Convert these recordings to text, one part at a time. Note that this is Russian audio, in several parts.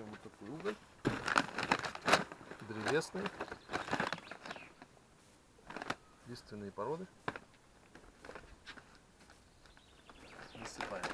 берем вот такой уголь, древесный, лиственные породы. Насыпаем.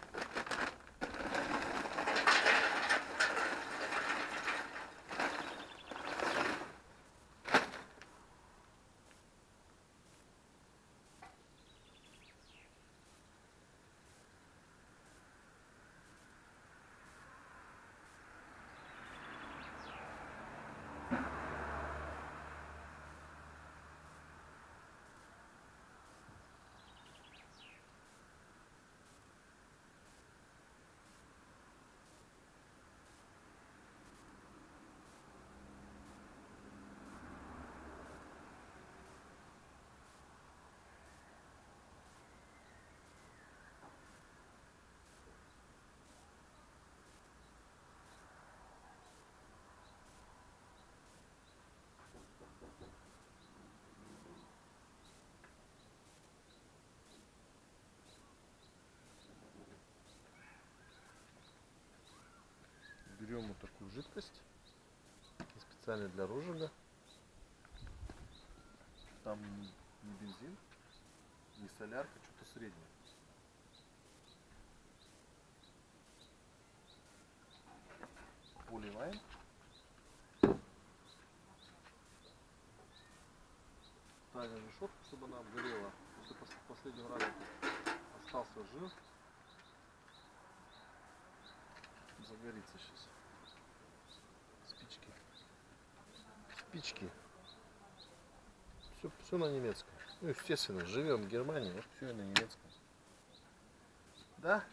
Берем вот такую жидкость, специально для розжига. Там не бензин, не солярка, что-то среднее. Поливаем. Ставим решетку, чтобы она обгорела. После последнего раза остался жир. Загорится сейчас. Спички. Спички. Все на немецком. Ну, естественно, живем в Германии, вот все на немецком. Да?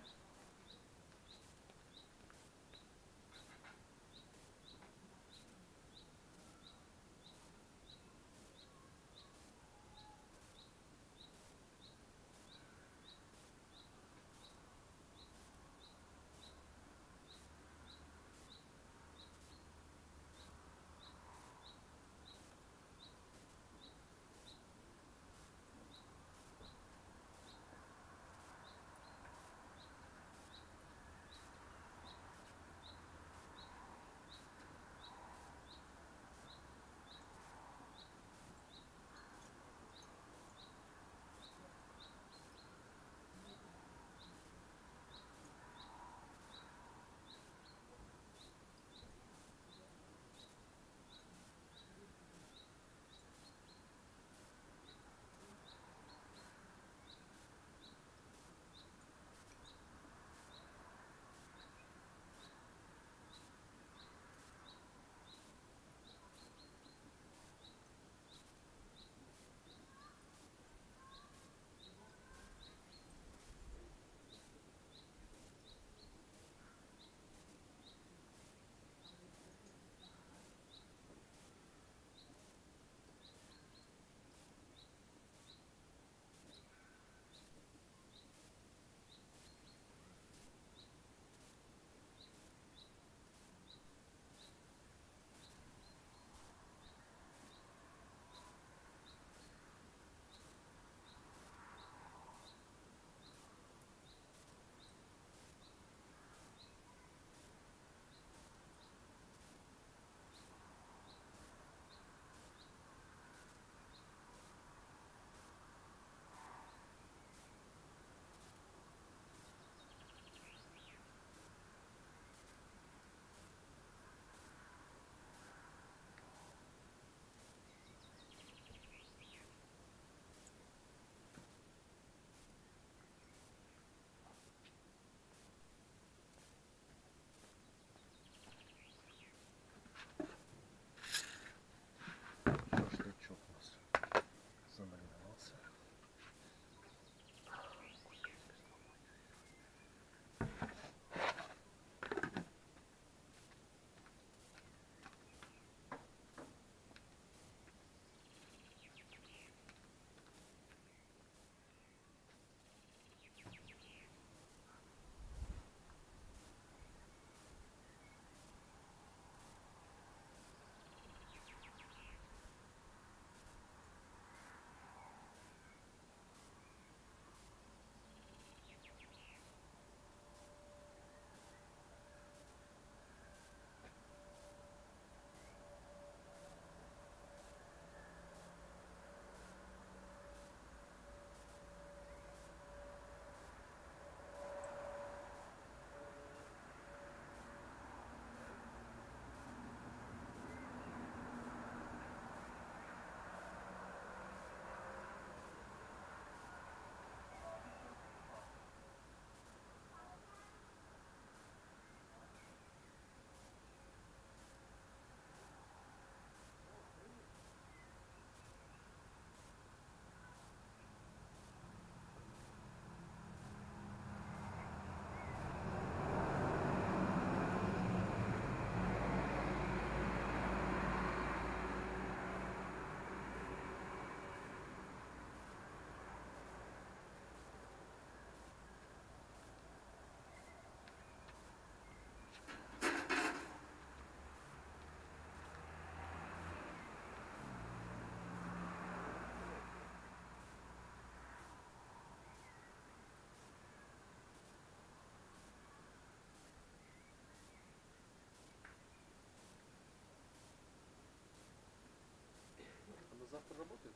завтра работает?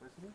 Возьми.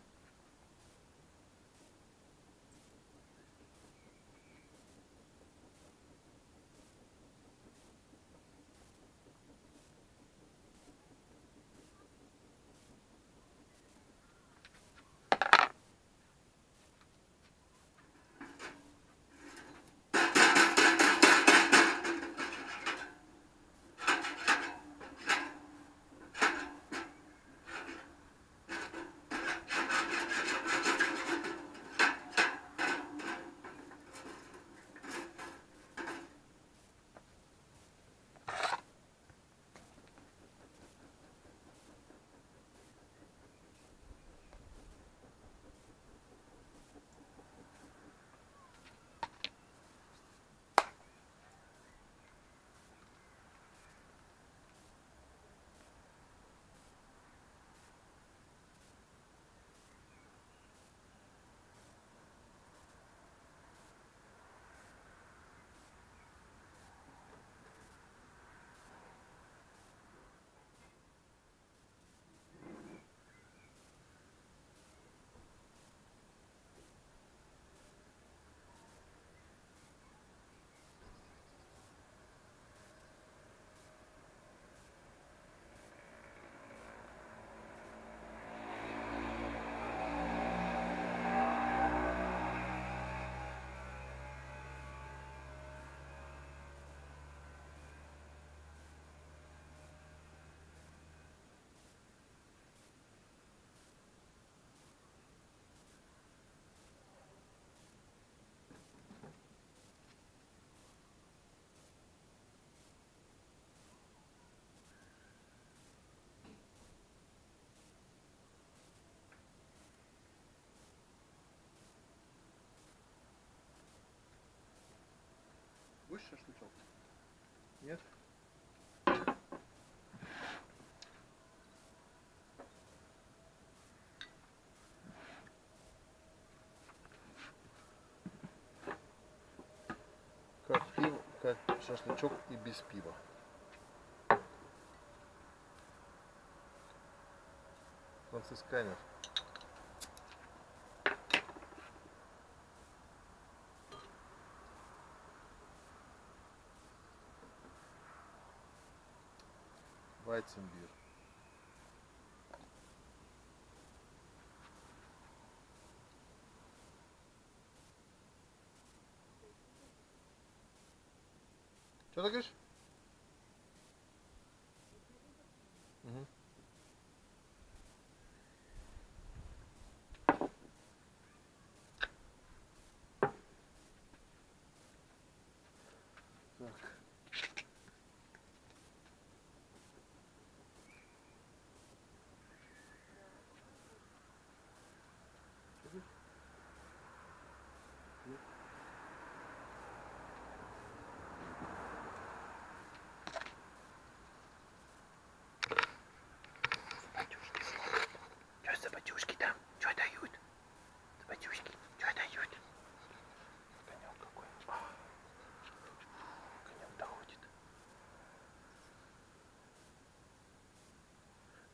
Будешь шашлычок? Нет? Как пиво, как шашлычок и без пива. Францисканер. Вайценбир. Что ты говоришь? Угу. Так.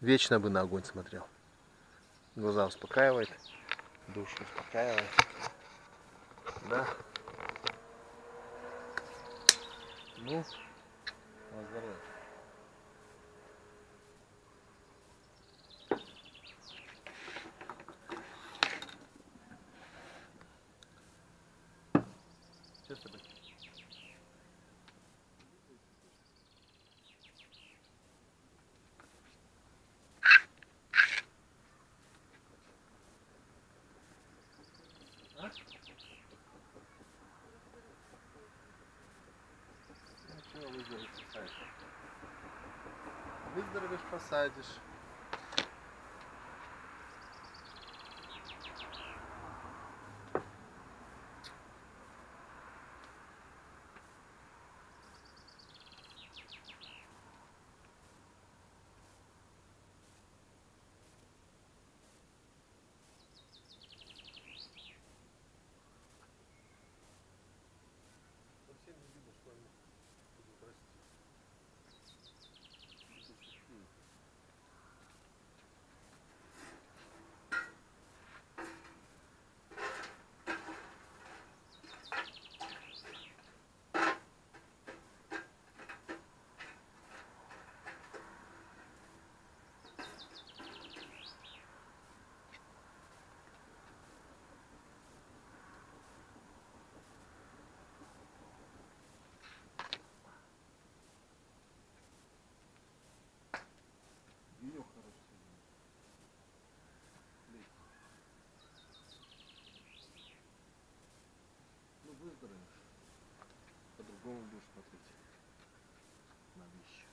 Вечно бы на огонь смотрел. Глаза успокаивает, душу успокаивает. Да. Ну, на здоровье. Выздоровеешь, посадишь. Совсем не видно, что они будут расти. компьютера по-другому будешь смотреть на вещи.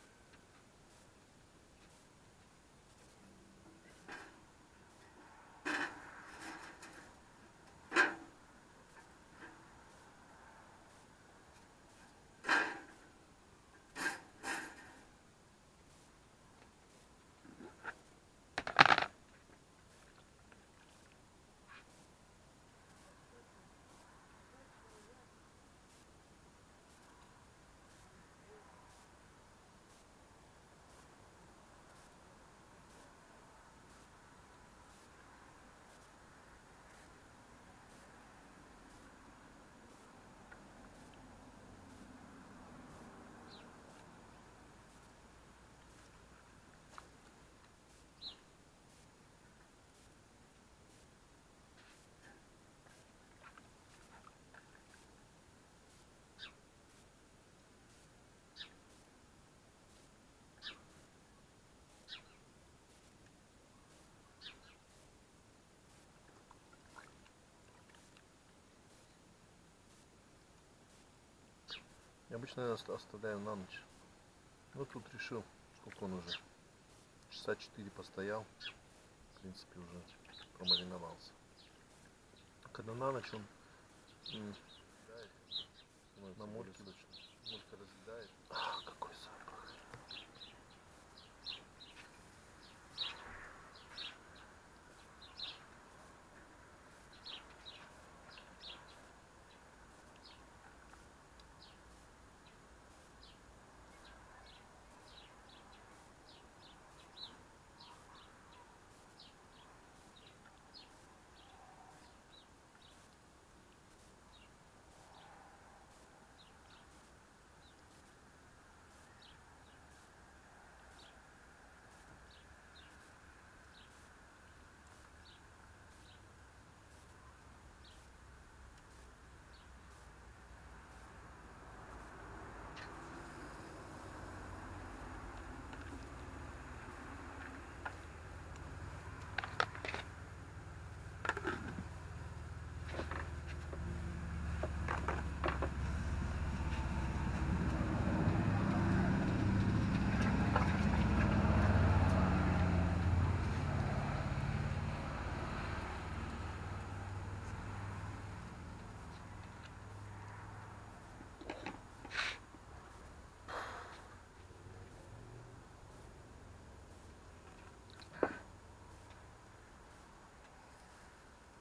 Обычно я оставляю на ночь, но тут решил, сколько он уже, часа 4 постоял, в принципе уже промариновался. Когда на ночь он на морке, морка разъедает. Ах, какой запах!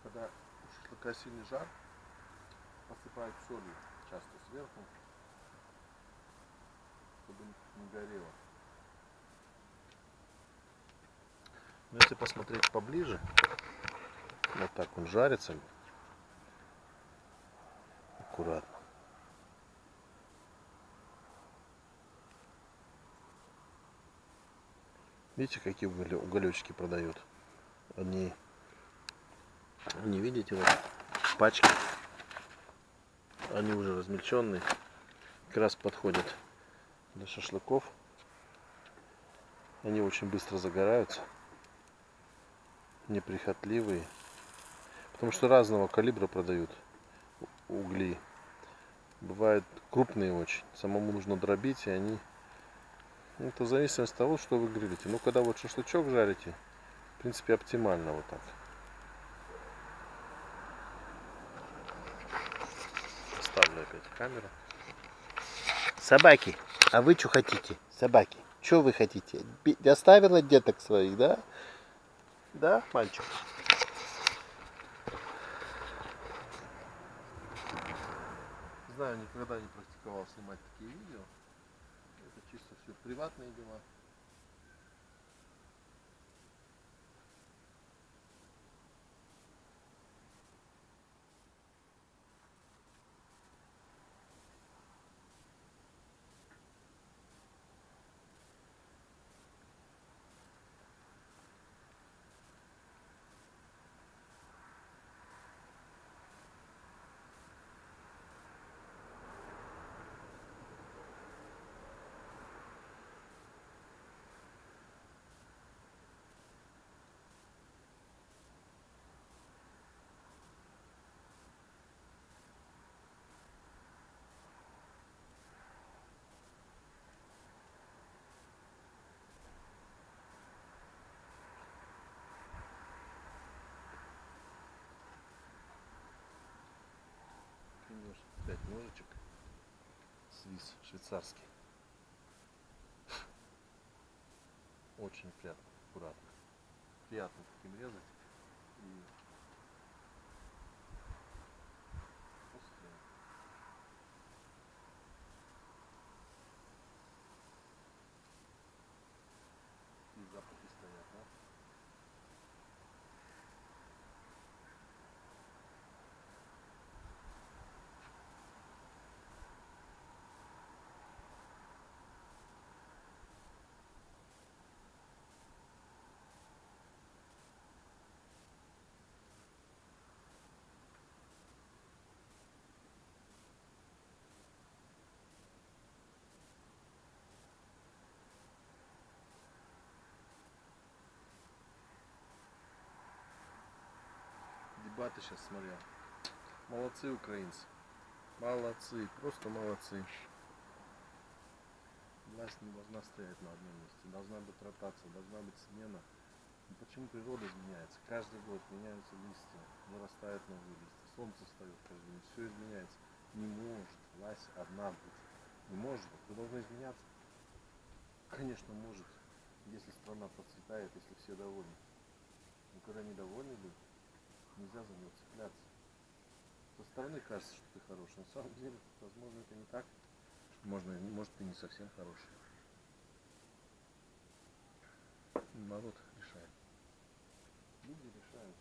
Когда у шашлыка сильный жар, посыпают солью часто сверху, чтобы не горело. Но если посмотреть поближе, вот так он жарится, аккуратно. Видите, какие уголечки продают? Они... Не видите, вот пачки, они уже размельченные, как раз подходят для шашлыков. Они очень быстро загораются, неприхотливые, потому что разного калибра продают угли. Бывают крупные очень, самому нужно дробить, и они... Это в зависимости от того, что вы грилите. Но когда вот шашлычок жарите, в принципе оптимально вот так. Камера. Собаки, а вы что хотите? Собаки, что вы хотите? Оставила деток своих, да? Да, мальчик? Не знаю, никогда не практиковал снимать такие видео. Это чисто все приватные дела. может взять ножичек, свис швейцарский. Очень приятно, аккуратно. Приятно таким резать. И... запахи стоят, да? Дебаты сейчас смотрел. Молодцы украинцы. Молодцы, просто молодцы. Власть не должна стоять на одном месте. Должна быть ротация, должна быть смена. Но почему природа изменяется? Каждый год меняются листья, вырастают новые листья. Солнце встает каждый день. Все изменяется. Не может власть одна быть. Не может быть. Вы должны изменяться. Конечно, может. Если страна процветает, если все довольны. Но когда недовольны будут, нельзя за него цепляться. Со стороны кажется, что ты хороший. На самом деле, возможно, это не так. Может, ты не совсем хороший. Народ решает. Люди решают.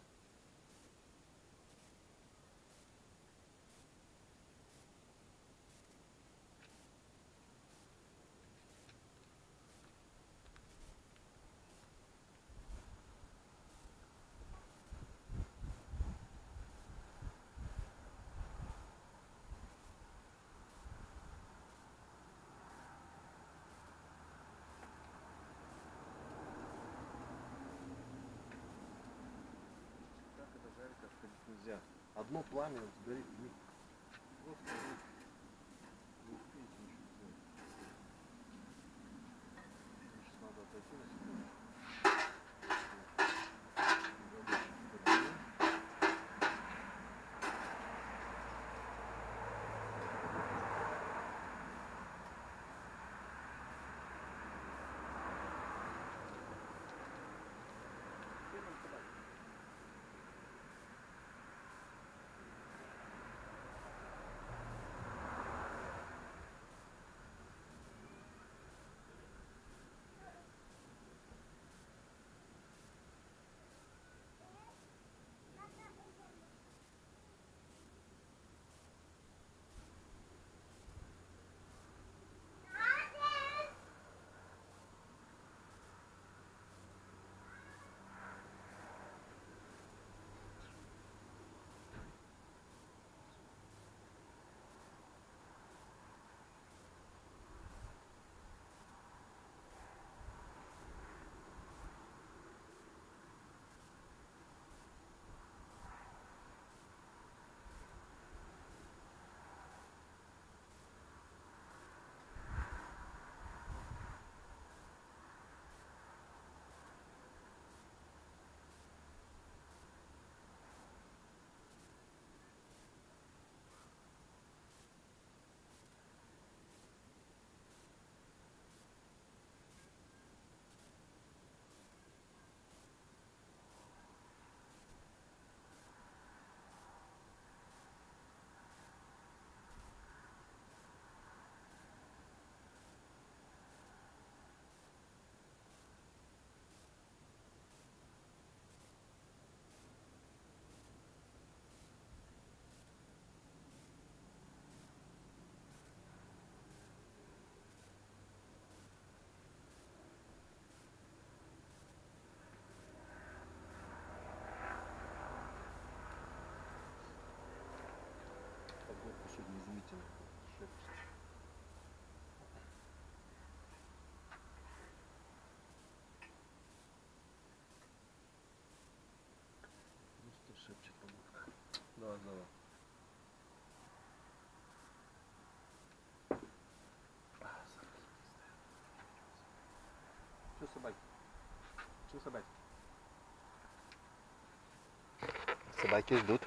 Нельзя. Одно пламя сгорит. Просто не успеете ничего сделать. Сейчас надо отойти на секунду. Сегодня изумительно. Просто шепчет побудка. Да, да. Что собаки? Что собаки? Собаки ждут.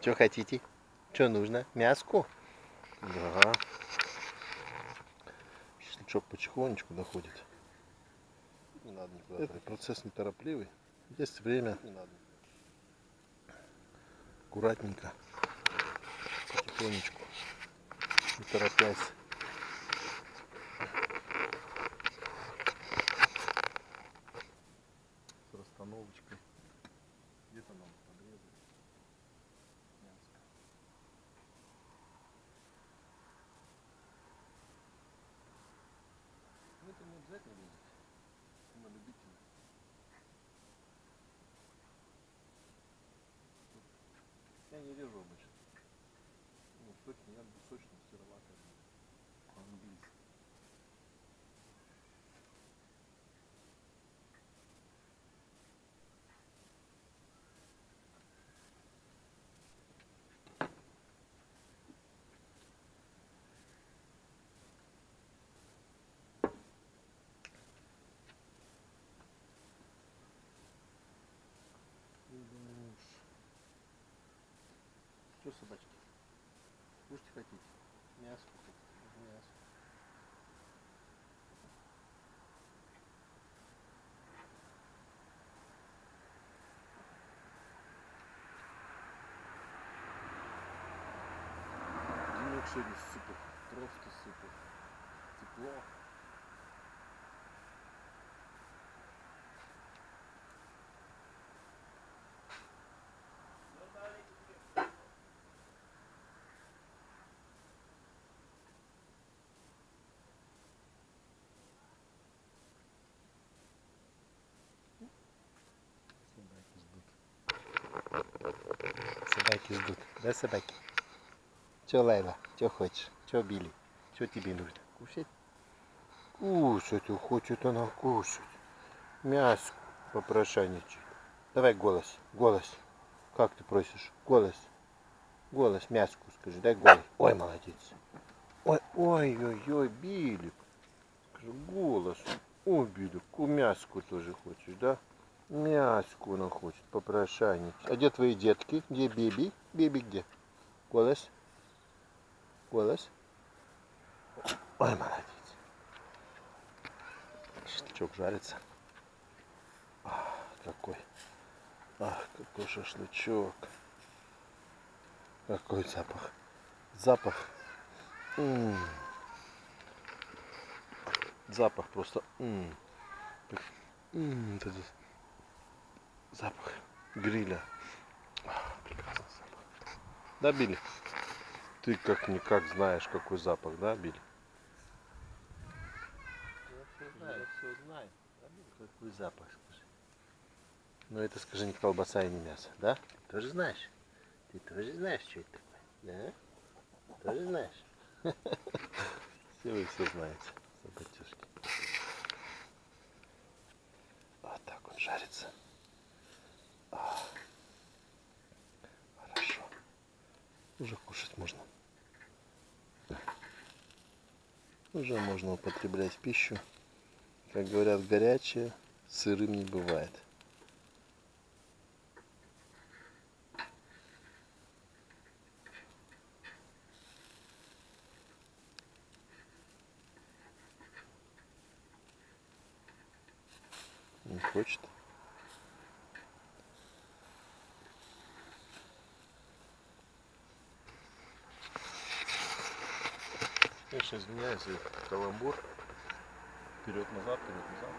Что хотите? Что нужно? Мяску? Да. Шашлычок потихонечку доходит. Не надо никуда. Этот процесс неторопливый. Есть время. Не надо. Аккуратненько. Потихонечку. Не торопясь. С расстановочкой. Где-то нам подрезать. Ну это не обязательно резать. На любителя. Я не режу обычно. Ну, сочный, я бы сочный сероватый. Английский. Собачки. Кушать хотите? Мясо хотите? Мясо. Денек сегодня супер. Просто супер. Тепло. Собаки ждут, да, собаки? Че, Лайла, че хочешь? Че, Билли? Че тебе нужно? Кушать? Кушать, хочет она кушать. Мясо попрошайничать. Давай голос, голос. Как ты просишь? Голос. Голос, мяску скажи, дай голос. Ой, молодец. Ой, ой, ой, ой, Билли. Скажи, голос. Ой, Билли, мяску тоже хочешь, да? Мяску она хочет, попрошайничать. А где твои детки? Где Биби? Биби где? Голос? Голос? Ой, молодец. Шашлычок жарится. Ах, какой шашлычок. Какой запах. Запах. Запах просто. Запах гриля. Прекрасный запах. Да, Билли? Ты как-никак знаешь, какой запах, да, Билли? Я все знаю, да, Билли? Какой запах, скажи. Но это, скажи, не колбаса и не мясо, да? Ты тоже знаешь? Ты тоже знаешь, что это такое? Да? Ты тоже знаешь? Все вы все знаете, собачушки. Вот так он жарится. Хорошо. Уже кушать можно. Уже можно употреблять пищу. Как говорят, горячее сырым не бывает. Не хочет. Конечно, извиняюсь за этот каламбур. Вперед-назад, вперед-назад.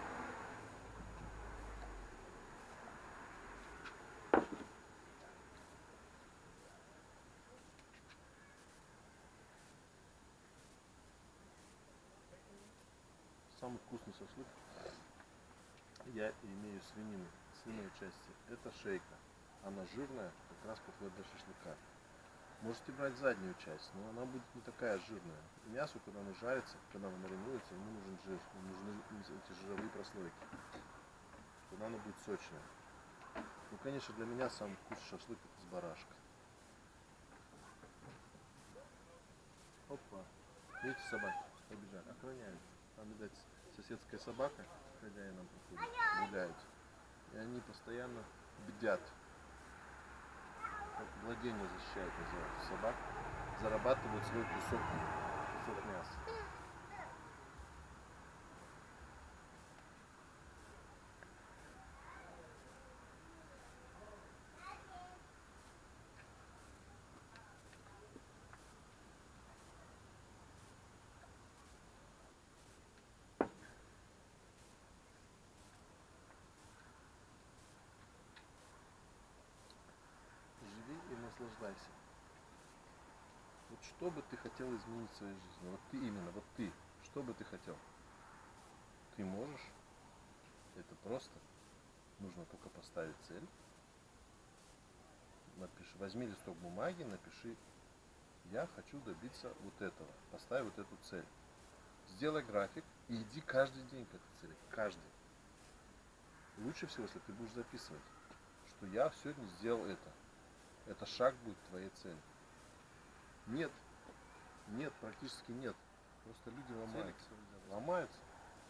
Самый вкусный шашлык я имею свинину, свиной части. Это шейка. Она жирная, как раз подходит для шашлыка. Можете брать заднюю часть, но она будет не такая жирная. Мясо, когда оно жарится, когда оно маринуется, ему нужен жир, нужны эти жировые прослойки. Тогда оно будет сочное. Ну, конечно, для меня самый вкусный шашлык это с барашка. Опа. Видите, собаки побежали, охраняют. Там, видать, соседская собака, хозяин нам приходит, гуляет. И они постоянно бдят. владение защищает, называется, собак, зарабатывают свой кусок мяса. Наслаждайся. Вот что бы ты хотел изменить в своей жизни? Вот ты именно, вот ты. Что бы ты хотел? Ты можешь. Это просто. Нужно только поставить цель. Напиши, возьми листок бумаги, напиши: я хочу добиться вот этого. Поставь вот эту цель. Сделай график и иди каждый день к этой цели. Каждый. Лучше всего, если ты будешь записывать, что я сегодня сделал это. Это шаг будет твоей цели. Нет. Нет, практически нет. Просто люди ломаются. Ломаются.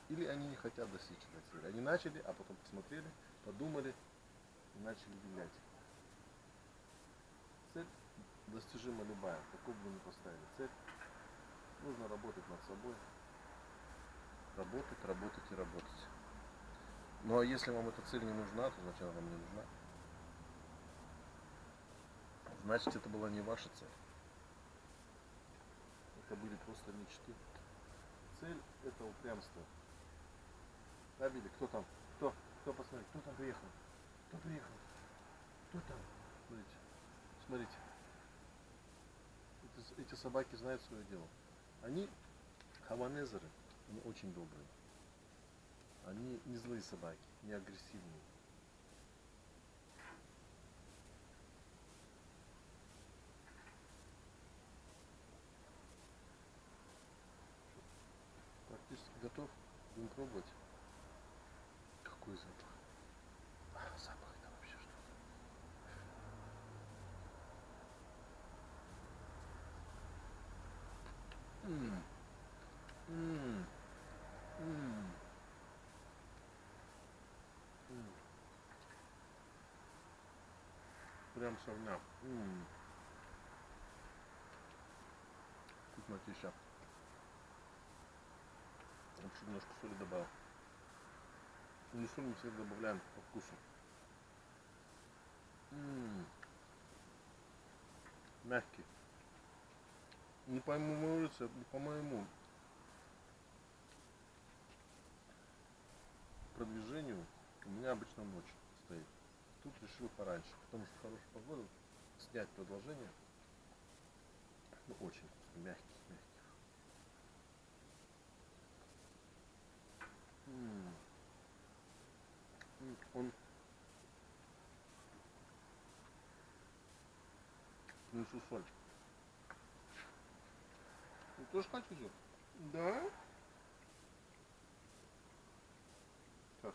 Или они не хотят достичь этой цели. Они начали, а потом посмотрели, подумали и начали бегать. Цель достижима любая. Какую бы вы ни поставили цель, нужно работать над собой. Работать, работать и работать. Ну а если вам эта цель не нужна, то значит она вам не нужна. Значит, это была не ваша цель. Это были просто мечты. Цель – это упрямство. Да, Билли, кто там? Кто? Кто посмотрит? Кто там приехал? Кто приехал? Кто там? Смотрите. Смотрите. Эти собаки знают свое дело. Они хаванезеры. Они очень добрые. Они не злые собаки, не агрессивные. Готов? Будем пробовать. Какой запах? А, запах это вообще что-то. Прям совня. Вкусно тища. Еще немножко соли добавил. Ну, соль мы всегда добавляем по вкусу. Мягкий. Не по моему рецепту, не по моему продвижению у меня обычно ночь стоит. Тут решил пораньше, потому что хорошая погода. Снять продолжение. Ну, очень вкусный, мягкий, мягкий. Он принесу соль. Ты тоже хочешь? Да? Сейчас.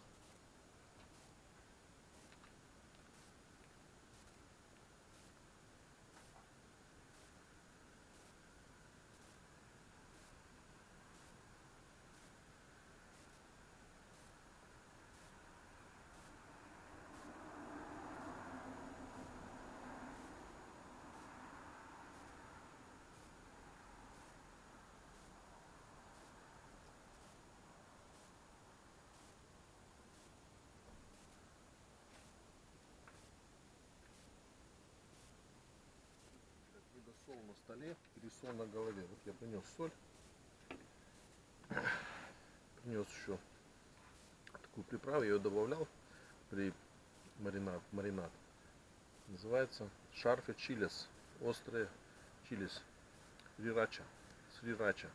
Сол на столе, пересол на голове. Вот я принес соль, принес еще такую приправу, я ее добавлял при маринад. Называется шарфе чилис, острые чилис, рирача, срирача.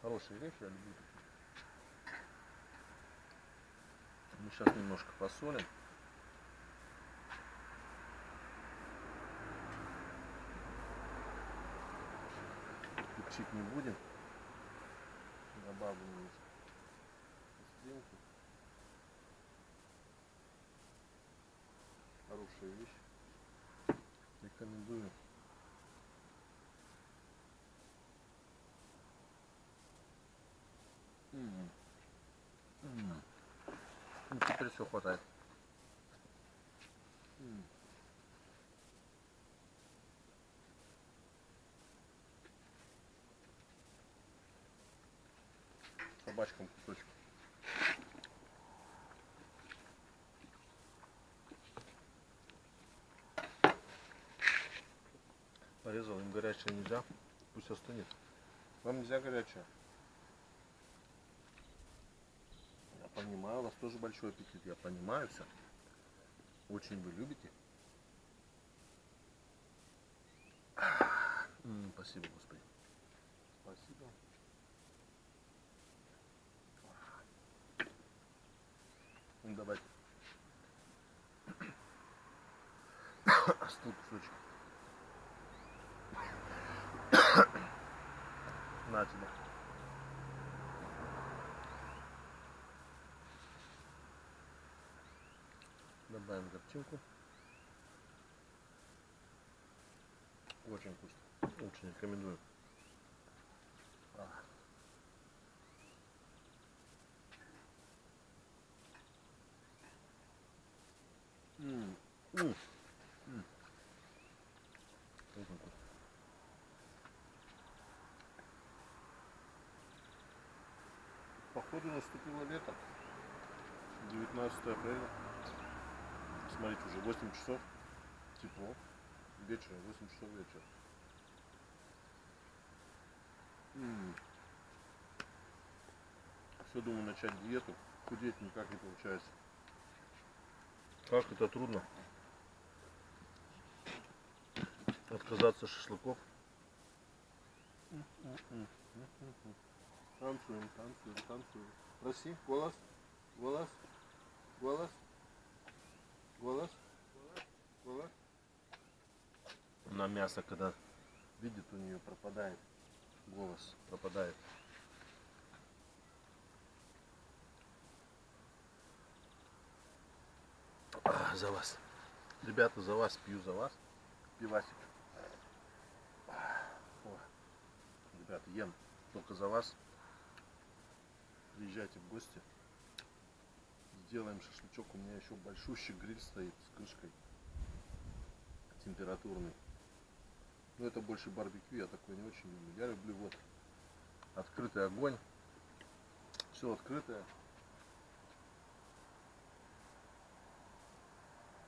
Хорошая вещь, я люблю. Мы сейчас немножко посолим. Чик не будем, добавлю немножко остринки. Хорошая вещь, рекомендую. Теперь все хватает. собачкам кусочку. Порезал, им горячее нельзя, пусть остынет. Вам нельзя горячее. Я понимаю, у вас тоже большой аппетит, я понимаю все. Очень вы любите. Спасибо, Господи. Спасибо. Ну, давайте. Остыл кусочек. На тебя. Добавим горчинку. Очень вкусно. Очень рекомендую. Походу наступило лето. 19 апреля. Смотрите, уже 8 часов. Тепло. Вечером, 8 часов вечера. Все думаю начать диету, худеть никак не получается. Как это трудно. Отказаться от шашлыков. Танцуем, танцуем, танцуем. Проси, голос, голос, голос, голос, голос. На мясо, когда видит, у нее пропадает. Голос пропадает. За вас. Ребята, за вас пью, за вас. Пивасик. О, ребята, ем только за вас. Приезжайте в гости. Сделаем шашлычок. У меня еще большущий гриль стоит с крышкой. Температурный. Но это больше барбекю, я такой не очень люблю. Я люблю вот открытый огонь. Все открытое.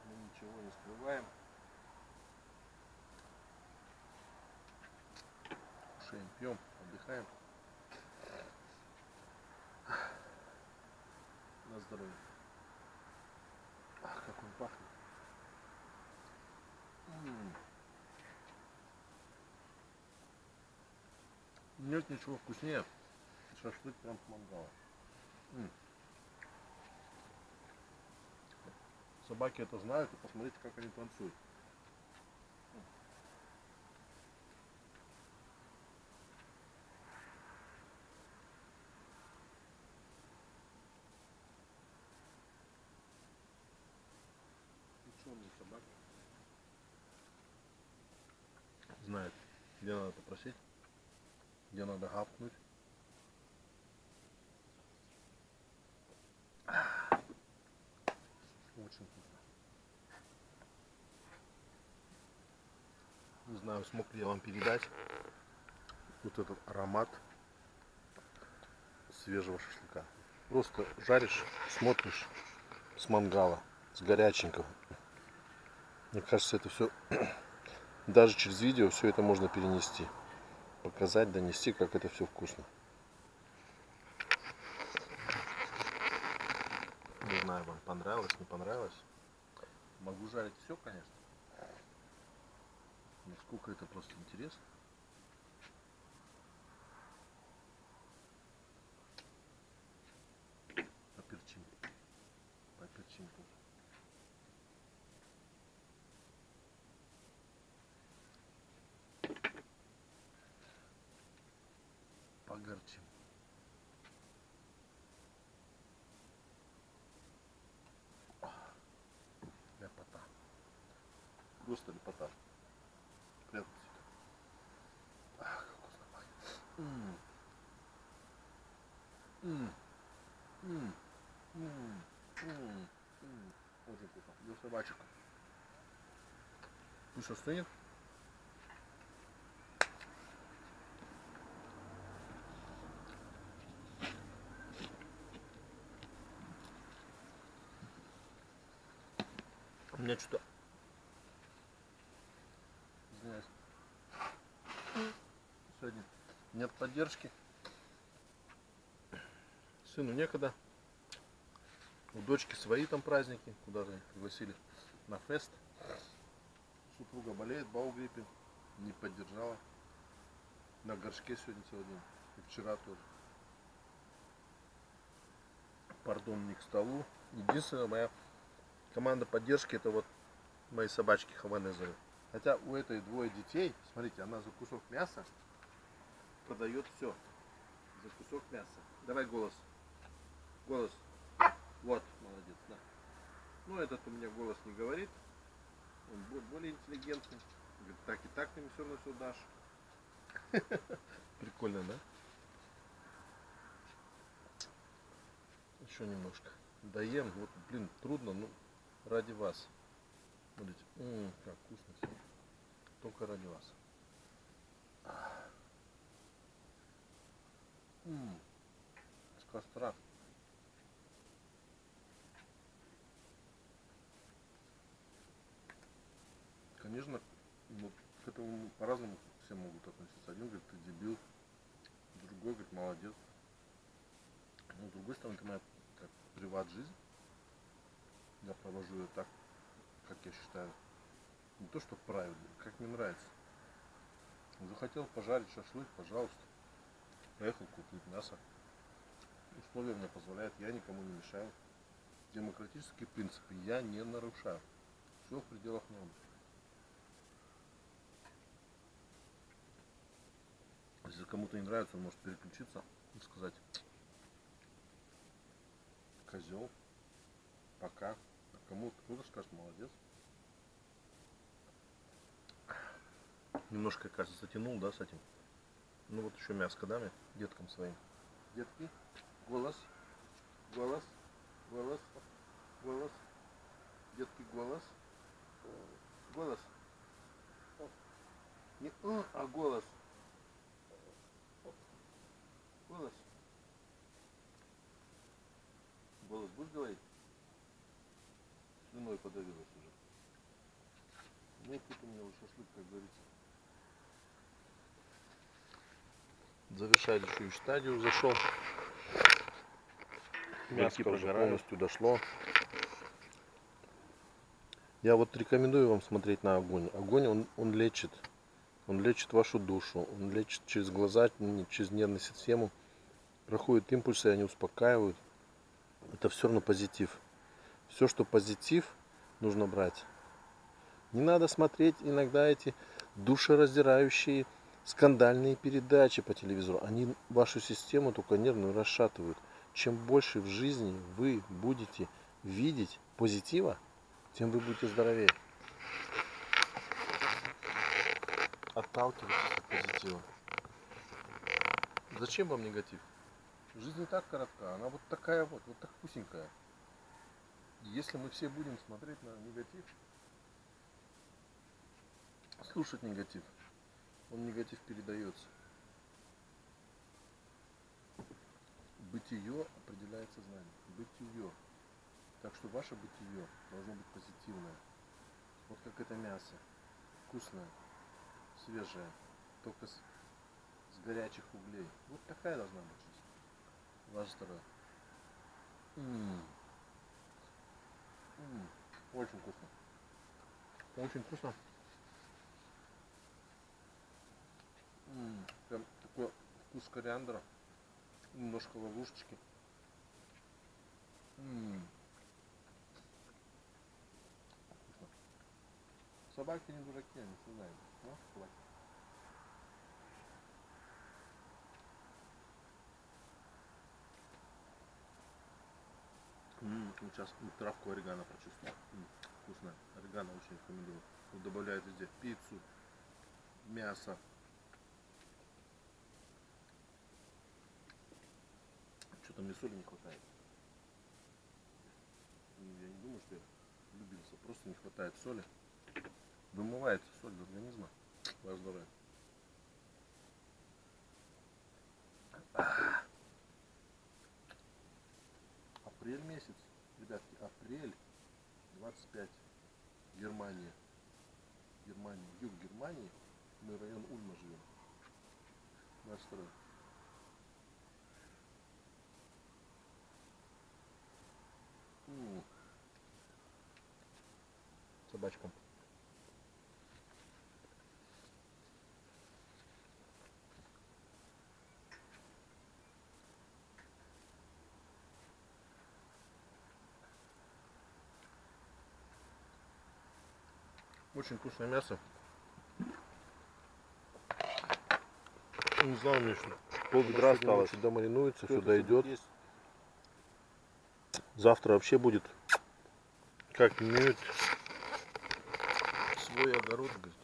Мы ничего не скрываем. Кушаем, пьем, отдыхаем. На здоровье. Ах, как он пахнет. Нет ничего вкуснее. Шашлык прям с мангала. Собаки это знают, и посмотрите, как они танцуют. Ученые собаки знают, где надо попросить. Где надо гапнуть. Очень вкусно. Не знаю, смог ли я вам передать вот этот аромат свежего шашлыка. Просто жаришь, смотришь с мангала, с горяченького. Мне кажется, это все, даже через видео, все это можно перенести. Показать, донести, как это все вкусно. Не знаю, вам понравилось, не понравилось. Могу жарить все, конечно. Насколько это просто интересно. По перчинке. По перчинке. Погорчим. Лепота. Просто лепота. Прятаться. Ах, как вкусно пахнет. Очень вкусно. Для собачек. Пусть остынет. меня что-то... Извиняюсь. Сегодня нет поддержки. Сыну некогда. У дочки свои там праздники, куда же пригласили на фест. Супруга болеет, баугриппе, не поддержала. На горшке сегодня целый день. И вчера тоже. Пардон, не к столу. Единственная моя команда поддержки — это вот мои собачки Хаванезеры. Хотя у этой двое детей, смотрите, она за кусок мяса продает все. За кусок мяса. Давай голос. Голос. Вот, молодец, да. Ну, этот у меня голос не говорит. Он будет более интеллигентный. Говорит, так и так ты мне все равно все дашь. Прикольно, да? Еще немножко. Доем. Вот, блин, трудно, но ради вас. Смотрите, как вкусно все. Только ради вас. С костра. Конечно, ну, к этому по-разному все могут относиться. Один говорит, ты дебил, другой говорит, молодец. Но с другой стороны, это моя приват-жизнь. Я провожу ее так, как я считаю. Не то, что правильно, как мне нравится. Захотел пожарить шашлык, пожалуйста. Поехал купить мясо. Условия мне позволяют, я никому не мешаю. Демократические принципы я не нарушаю. Все в пределах нормы. Если кому-то не нравится, он может переключиться и сказать: козел, пока. А кому-то кто-то скажет: молодец. Немножко, кажется, затянул, да, с этим. Ну вот еще мяско дам я деткам своим. Детки, голос, голос, голос, голос, детки, голос, голос. Не «ы», а голос. Голос. Голос будешь говорить? Слюной подавилась уже. Ну и тут у меня уже шашлык, как говорится. Завершающую стадию зашел. Мясо уже полностью дошло. Я вот рекомендую вам смотреть на огонь. Огонь, он лечит. Он лечит вашу душу, он лечит через глаза, через нервную систему. Проходят импульсы, они успокаивают. Это все равно позитив. Все, что позитив, нужно брать. Не надо смотреть иногда эти душераздирающие, скандальные передачи по телевизору. Они вашу систему только нервную расшатывают. Чем больше в жизни вы будете видеть позитива, тем вы будете здоровее. Отталкивайтесь от позитива. Зачем вам негатив? Жизнь не так коротка, она вот такая вот так вкусненькая. Если мы все будем смотреть на негатив, слушать негатив, он негатив передается. Бытие определяет сознание. Бытие. Так что ваше бытие должно быть позитивное. Вот как это мясо. Вкусное. Свежая, только с горячих углей. Вот такая должна быть жизнь. Ваше здоровье. Очень вкусно. Очень вкусно. Прям такой вкус кориандра. Немножко ловушечки. Вкусно. Собаки не дураки, они все знают. Сейчас травку орегано прочувствую. Вкусно. Орегано очень рекомендую. Добавляют везде пиццу, мясо. Что-то мне соли не хватает. Я не думаю, что я влюбился. Просто не хватает соли. Вымывается соль из организма. Ваше здоровье. Апрель месяц, ребятки, апрель 25 Германия. Германия, юг Германии. Мы район Ульма живем. Наш стран. Собачку. Очень вкусное мясо. Не знаю, Миша. Пол ведра осталось. Сюда маринуется, сюда идет. Завтра вообще будет как мед. Свой огород, говорит.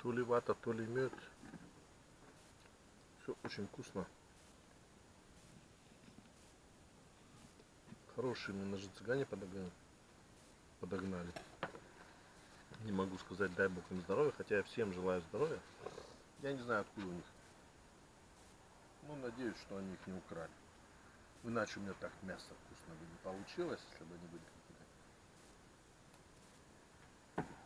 То ли вата, то ли мед. Все очень вкусно. Хорошие мы ножи цыгане подогнали. Не могу сказать, дай бог им здоровья, хотя я всем желаю здоровья. Я не знаю, откуда у них. Ну, надеюсь, что они их не украли. Иначе у меня так мясо вкусно бы не получилось, если бы они были какие-то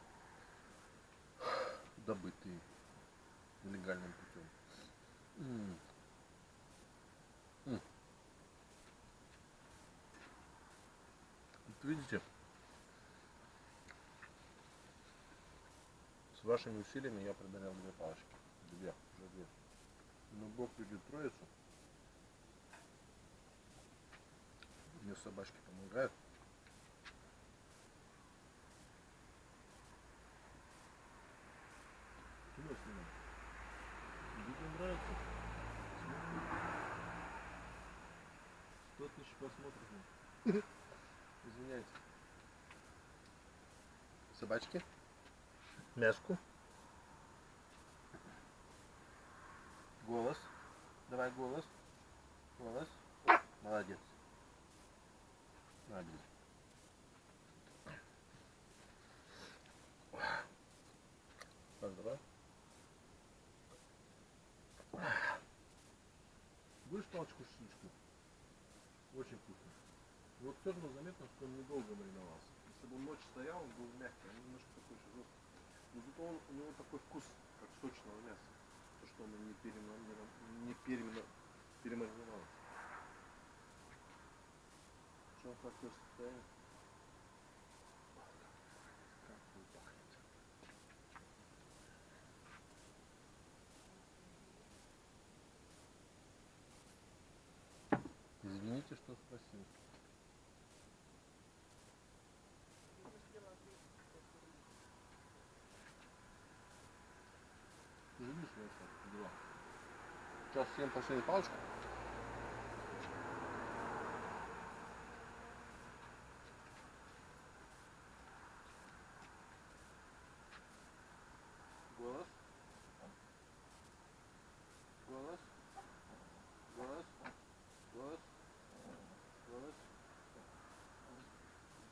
добытые нелегальным путем. Вот видите? С вашими усилиями я придавил две палочки. Уже две. Но Бог любит троицу. Мне собачки помогают. Тебе нравится? Смотри. 100 000 посмотрит. Извиняюсь. Собачки? Мяску. Голос. Давай голос. Голос. Молодец. Молодец. Поздравляю. Будешь палочку с шишечкой? Очень вкусно. Вот все равно заметно, что он недолго мариновался. Если бы он ночью стоял, он был мягкий, он немножко такой жесткий. Но зато у него такой вкус, как сочного мяса. То, что он не перемариновал. Что он такое состояние? Как он пахнет. Извините, что спросил. Сейчас съем последнюю палочку. Голос. Голос. Голос. Голос.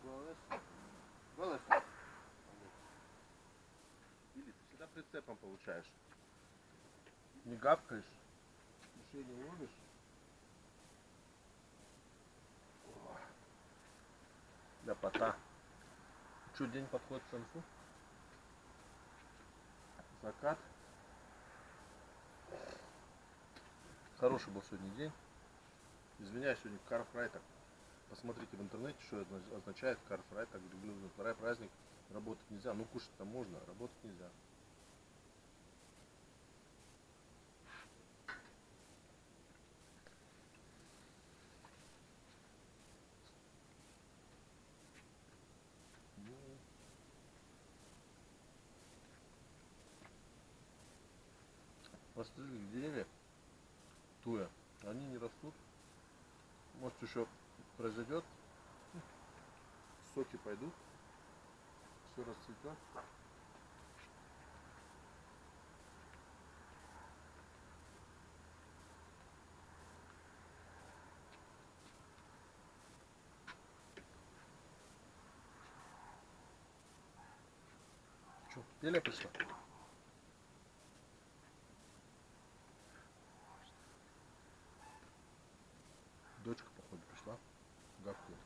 Голос. Голос. Голос. Или ты всегда прицепом получаешь. Не гавкаешь, мышей не ловишь. Ляпота. Чуть день подходит к концу. Закат. Хороший был сегодня день. Извиняюсь, сегодня Карфрайтаг. Посмотрите в интернете, что это означает Карфрайтаг. Люблю второй праздник. Работать нельзя. Ну кушать-то можно, работать нельзя. Постригли деревья туя, они не растут, может еще произойдет, соки пойдут, все расцветет. Что, Билли пришла? Дочка, походу, пришла. Гавкает.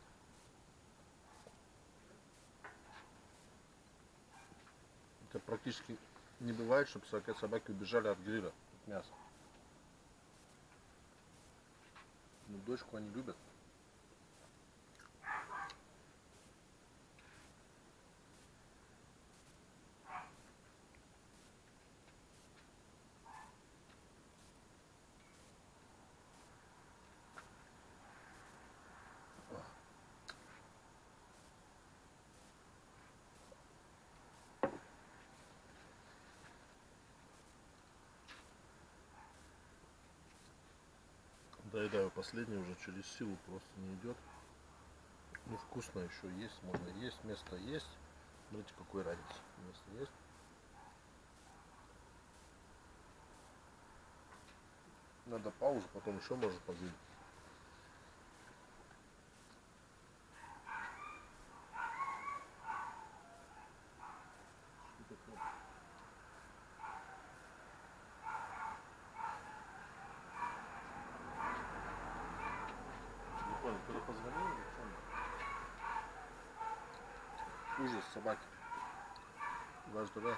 практически не бывает, чтобы собаки убежали от гриля, от мяса. Но дочку они любят. Доедаю последний, уже через силу просто не идет. Ну, вкусно еще есть, можно есть, место есть. Смотрите, какой разница. Место есть. Надо паузу, потом еще можно подвинуть. Ужас, собаки. Даже туда.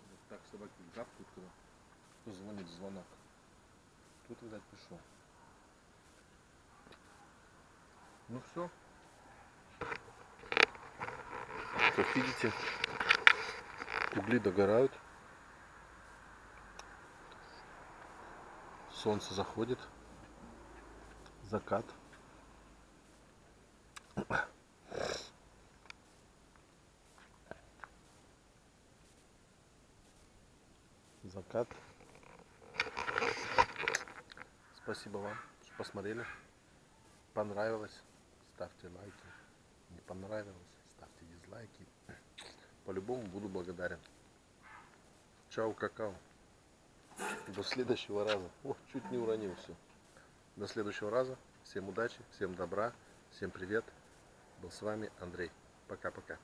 Вот так собаки гавкают, когда кто звонит в звонок. Тут, видать, пришел. Ну все. Как видите, угли догорают. Солнце заходит. Закат. Закат. Спасибо вам, что посмотрели. Понравилось — ставьте лайки. Не понравилось — ставьте дизлайки. По-любому буду благодарен. Чао, какао. До следующего раза. О, чуть не уронил все. До следующего раза. Всем удачи, всем добра, всем привет. Был с вами Андрей. Пока-пока.